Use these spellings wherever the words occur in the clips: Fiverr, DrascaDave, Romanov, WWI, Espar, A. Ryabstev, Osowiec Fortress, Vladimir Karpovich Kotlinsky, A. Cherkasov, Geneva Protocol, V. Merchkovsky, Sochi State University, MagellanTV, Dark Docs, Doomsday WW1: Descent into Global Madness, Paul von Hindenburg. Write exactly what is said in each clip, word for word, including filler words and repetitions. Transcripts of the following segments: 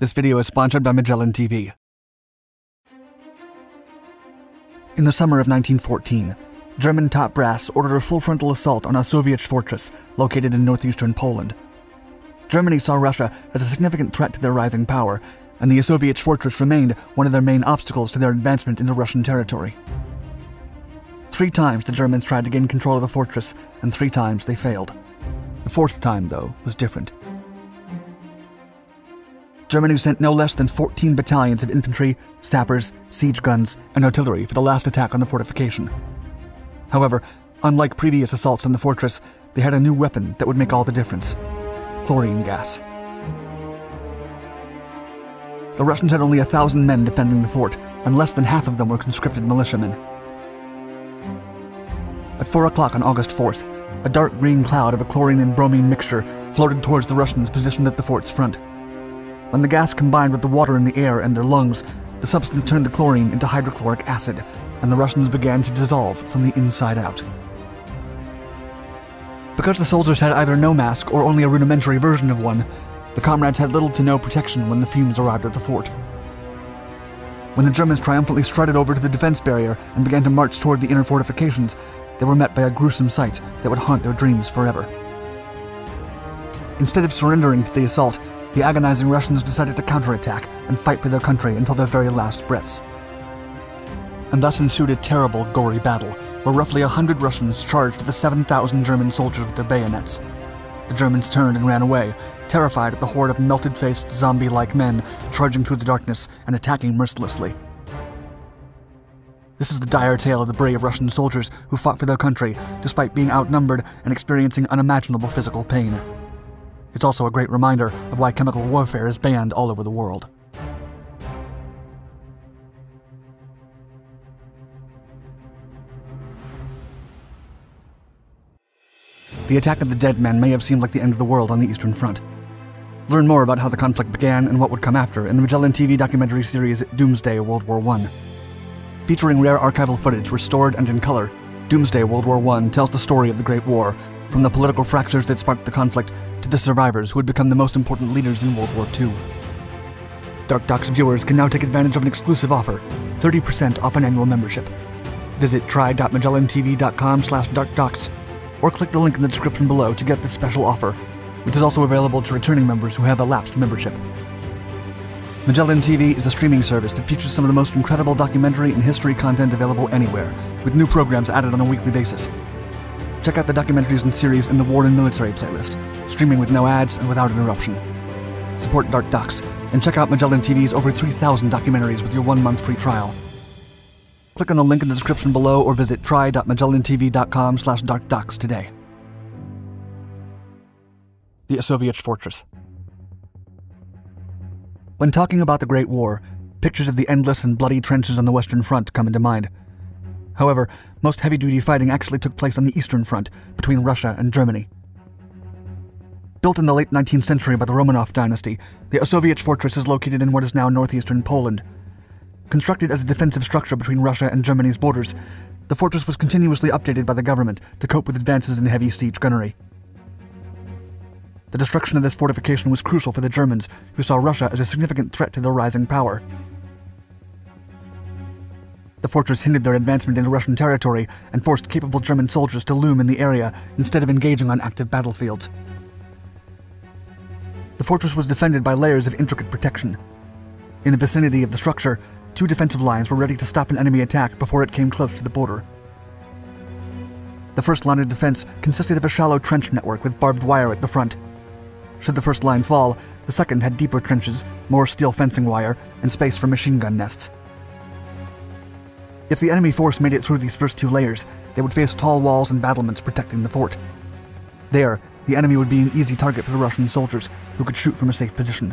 This video is sponsored by Magellan T V. In the summer of nineteen fourteen, German top brass ordered a full-frontal assault on Osowiec Fortress, located in northeastern Poland. Germany saw Russia as a significant threat to their rising power, and the Osowiec Fortress remained one of their main obstacles to their advancement into Russian territory. Three times the Germans tried to gain control of the fortress, and three times they failed. The fourth time, though, was different. Germany sent no less than fourteen battalions of infantry, sappers, siege guns, and artillery for the last attack on the fortification. However, unlike previous assaults on the fortress, they had a new weapon that would make all the difference: chlorine gas. The Russians had only a thousand men defending the fort, and less than half of them were conscripted militiamen. At four o'clock on August fourth, a dark green cloud of a chlorine and bromine mixture floated towards the Russians positioned at the fort's front. When the gas combined with the water in the air and their lungs, the substance turned the chlorine into hydrochloric acid, and the Russians began to dissolve from the inside out. Because the soldiers had either no mask or only a rudimentary version of one, the comrades had little to no protection when the fumes arrived at the fort. When the Germans triumphantly strutted over to the defense barrier and began to march toward the inner fortifications, they were met by a gruesome sight that would haunt their dreams forever. Instead of surrendering to the assault, the agonizing Russians decided to counterattack and fight for their country until their very last breaths. And thus ensued a terrible, gory battle, where roughly a hundred Russians charged the seven thousand German soldiers with their bayonets. The Germans turned and ran away, terrified at the horde of melted-faced, zombie-like men charging through the darkness and attacking mercilessly. This is the dire tale of the brave Russian soldiers who fought for their country, despite being outnumbered and experiencing unimaginable physical pain. It's also a great reminder of why chemical warfare is banned all over the world. The attack of the dead men may have seemed like the end of the world on the Eastern Front. Learn more about how the conflict began and what would come after in the Magellan T V documentary series Doomsday World War One. Featuring rare archival footage restored and in color, Doomsday World War One tells the story of the Great War, from the political fractures that sparked the conflict to the survivors who had become the most important leaders in World War Two. Dark Docs viewers can now take advantage of an exclusive offer, thirty percent off an annual membership. Visit try dot magellan t v dot com slash dark docs or click the link in the description below to get this special offer, which is also available to returning members who have a lapsed membership. Magellan T V is a streaming service that features some of the most incredible documentary and history content available anywhere, with new programs added on a weekly basis. Check out the documentaries and series in the War and Military playlist, streaming with no ads and without interruption. Support Dark Docs, and check out Magellan T V's over three thousand documentaries with your one-month free trial. Click on the link in the description below or visit try dot magellan t v dot com slash dark docs today. The Osowiec Fortress. When talking about the Great War, pictures of the endless and bloody trenches on the Western Front come into mind. However, most heavy-duty fighting actually took place on the Eastern Front, between Russia and Germany. Built in the late nineteenth century by the Romanov dynasty, the Osowiec Fortress is located in what is now northeastern Poland. Constructed as a defensive structure between Russia and Germany's borders, the fortress was continuously updated by the government to cope with advances in heavy siege gunnery. The destruction of this fortification was crucial for the Germans, who saw Russia as a significant threat to their rising power. The fortress hindered their advancement into Russian territory and forced capable German soldiers to loom in the area instead of engaging on active battlefields. The fortress was defended by layers of intricate protection. In the vicinity of the structure, two defensive lines were ready to stop an enemy attack before it came close to the border. The first line of defense consisted of a shallow trench network with barbed wire at the front. Should the first line fall, the second had deeper trenches, more steel fencing wire, and space for machine gun nests. If the enemy force made it through these first two layers, they would face tall walls and battlements protecting the fort. There, the enemy would be an easy target for the Russian soldiers, who could shoot from a safe position.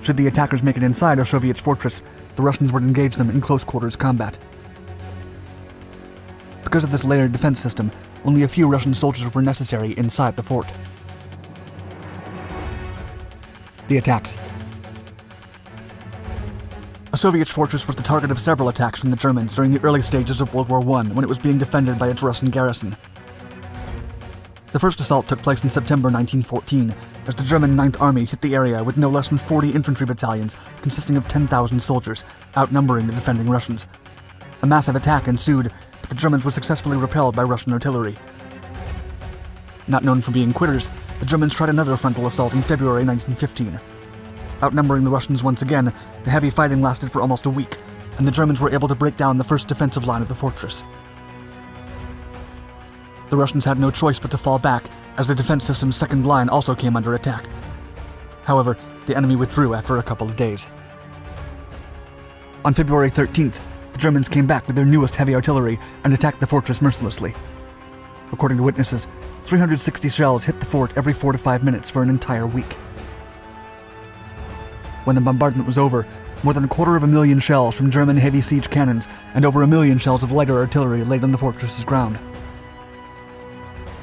Should the attackers make it inside Osowiec Fortress, the Russians would engage them in close-quarters combat. Because of this layered defense system, only a few Russian soldiers were necessary inside the fort. The attacks. Osowiec Fortress was the target of several attacks from the Germans during the early stages of World War One, when it was being defended by its Russian garrison. The The first assault took place in September nineteen fourteen, as the German ninth Army hit the area with no less than forty infantry battalions consisting of ten thousand soldiers, outnumbering the defending Russians. A massive attack ensued, but the Germans were successfully repelled by Russian artillery. Not known for being quitters, the Germans tried another frontal assault in February nineteen fifteen. Outnumbering the Russians once again, the heavy fighting lasted for almost a week, and the Germans were able to break down the first defensive line of the fortress. The Russians had no choice but to fall back, as the defense system's second line also came under attack. However, the enemy withdrew after a couple of days. On February thirteenth, the Germans came back with their newest heavy artillery and attacked the fortress mercilessly. According to witnesses, three hundred sixty shells hit the fort every four to five minutes for an entire week. When the bombardment was over, more than a quarter of a million shells from German heavy siege cannons and over a million shells of lighter artillery laid on the fortress's ground.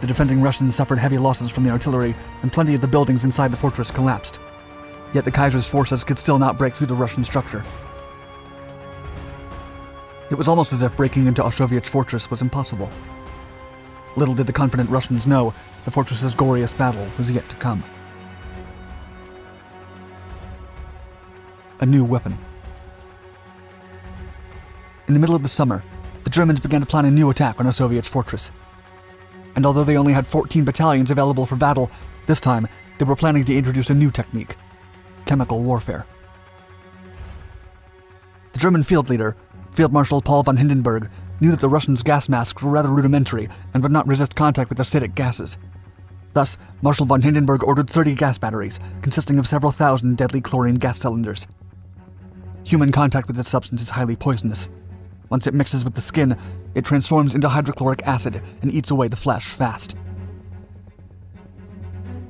The defending Russians suffered heavy losses from the artillery, and plenty of the buildings inside the fortress collapsed. Yet the Kaiser's forces could still not break through the Russian structure. It was almost as if breaking into Osowiec Fortress was impossible. Little did the confident Russians know, the fortress's goriest battle was yet to come. A new weapon. In the middle of the summer, the Germans began to plan a new attack on Osowiec Fortress. And although they only had fourteen battalions available for battle, this time they were planning to introduce a new technique: chemical warfare. The German field leader, Field Marshal Paul von Hindenburg, knew that the Russians' gas masks were rather rudimentary and would not resist contact with acidic gases. Thus, Marshal von Hindenburg ordered thirty gas batteries, consisting of several thousand deadly chlorine gas cylinders. Human contact with this substance is highly poisonous. Once it mixes with the skin, it transforms into hydrochloric acid and eats away the flesh fast.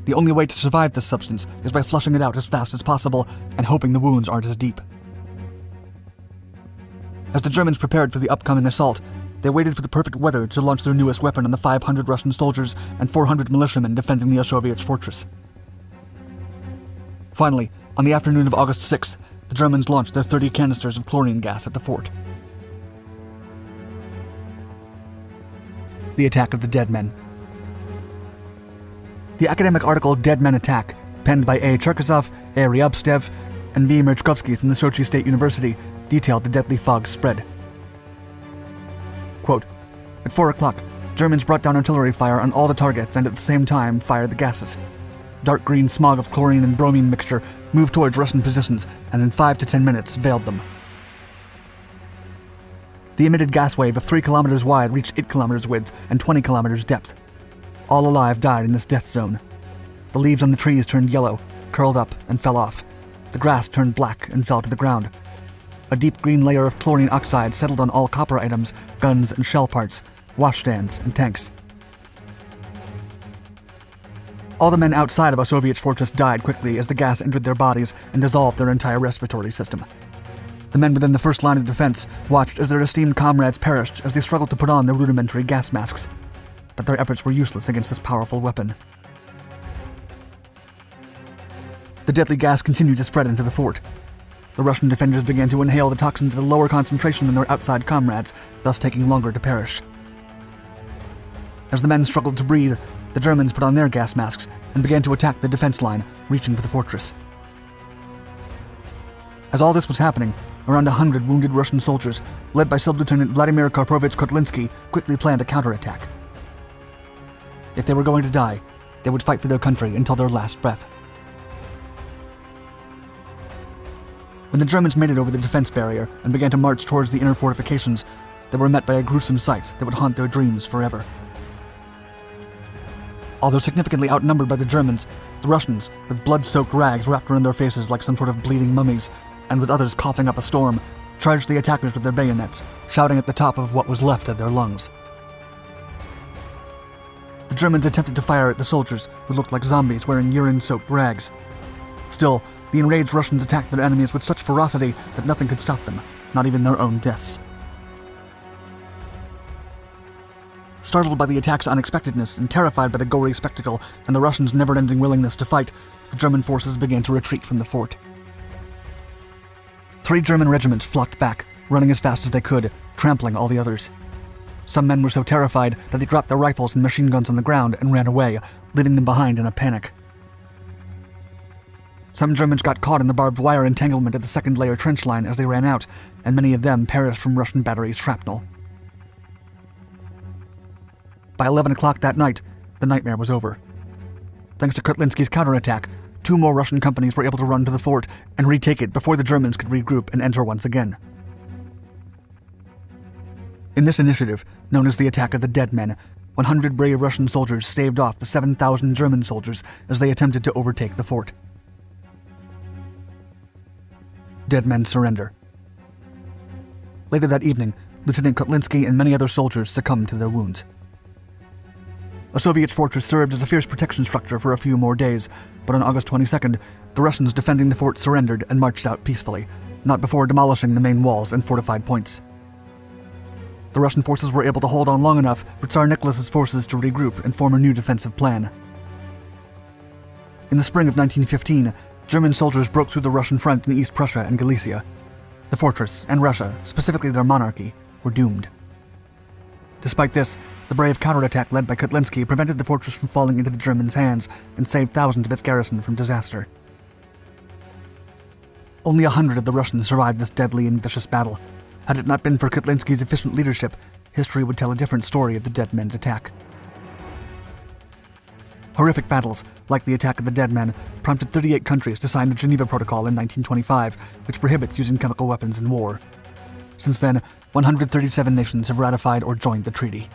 The only way to survive this substance is by flushing it out as fast as possible and hoping the wounds aren't as deep. As the Germans prepared for the upcoming assault, they waited for the perfect weather to launch their newest weapon on the five hundred Russian soldiers and four hundred militiamen defending the Osowiec fortress. Finally, on the afternoon of August sixth, the Germans launched their thirty canisters of chlorine gas at the fort. The attack of the dead men. The academic article Dead Men Attack, penned by A. Cherkasov, A. Ryabstev, and V. Merchkovsky from the Sochi State University, detailed the deadly fog spread. Quote, "At four o'clock, Germans brought down artillery fire on all the targets and at the same time fired the gases. Dark green smog of chlorine and bromine mixture moved towards Russian positions and in five to ten minutes veiled them. The emitted gas wave of three kilometers wide reached eight kilometers width and twenty kilometers depth. All alive died in this death zone. The leaves on the trees turned yellow, curled up, and fell off. The grass turned black and fell to the ground. A deep green layer of chlorine oxide settled on all copper items, guns and shell parts, washstands and tanks. All the men outside of Osowiec Fortress died quickly as the gas entered their bodies and dissolved their entire respiratory system. The men within the first line of defense watched as their esteemed comrades perished as they struggled to put on their rudimentary gas masks, but their efforts were useless against this powerful weapon. The deadly gas continued to spread into the fort. The Russian defenders began to inhale the toxins at a lower concentration than their outside comrades, thus taking longer to perish. As the men struggled to breathe, the Germans put on their gas masks and began to attack the defense line, reaching for the fortress. As all this was happening, around one hundred wounded Russian soldiers, led by Sub-Lieutenant Vladimir Karpovich Kotlinsky, quickly planned a counterattack. If they were going to die, they would fight for their country until their last breath. When the Germans made it over the defense barrier and began to march towards the inner fortifications, they were met by a gruesome sight that would haunt their dreams forever. Although significantly outnumbered by the Germans, the Russians, with blood-soaked rags wrapped around their faces like some sort of bleeding mummies, and with others coughing up a storm, charged the attackers with their bayonets, shouting at the top of what was left of their lungs. The Germans attempted to fire at the soldiers, who looked like zombies wearing urine-soaked rags. Still, the enraged Russians attacked their enemies with such ferocity that nothing could stop them, not even their own deaths. Startled by the attack's unexpectedness and terrified by the gory spectacle and the Russians' never-ending willingness to fight, the German forces began to retreat from the fort. Three German regiments flocked back, running as fast as they could, trampling all the others. Some men were so terrified that they dropped their rifles and machine guns on the ground and ran away, leaving them behind in a panic. Some Germans got caught in the barbed wire entanglement at the second layer trench line as they ran out, and many of them perished from Russian battery shrapnel. By eleven o'clock that night, the nightmare was over. Thanks to Kotlinsky's counterattack, two more Russian companies were able to run to the fort and retake it before the Germans could regroup and enter once again. In this initiative, known as the Attack of the Dead Men, one hundred brave Russian soldiers staved off the seven thousand German soldiers as they attempted to overtake the fort. Dead men surrender. Later that evening, Lieutenant Kotlinsky and many other soldiers succumbed to their wounds. Osowiec Fortress served as a fierce protection structure for a few more days, but on August twenty-second, the Russians defending the fort surrendered and marched out peacefully, not before demolishing the main walls and fortified points. The Russian forces were able to hold on long enough for Tsar Nicholas's forces to regroup and form a new defensive plan. In the spring of nineteen fifteen, German soldiers broke through the Russian front in East Prussia and Galicia. The fortress and Russia, specifically their monarchy, were doomed. Despite this, the brave counterattack led by Kotlinsky prevented the fortress from falling into the Germans' hands and saved thousands of its garrison from disaster. Only a hundred of the Russians survived this deadly and vicious battle. Had it not been for Kotlinsky's efficient leadership, history would tell a different story of the dead men's attack. Horrific battles, like the Attack of the Dead Men, prompted thirty-eight countries to sign the Geneva Protocol in nineteen twenty-five, which prohibits using chemical weapons in war. Since then, one hundred thirty-seven nations have ratified or joined the treaty.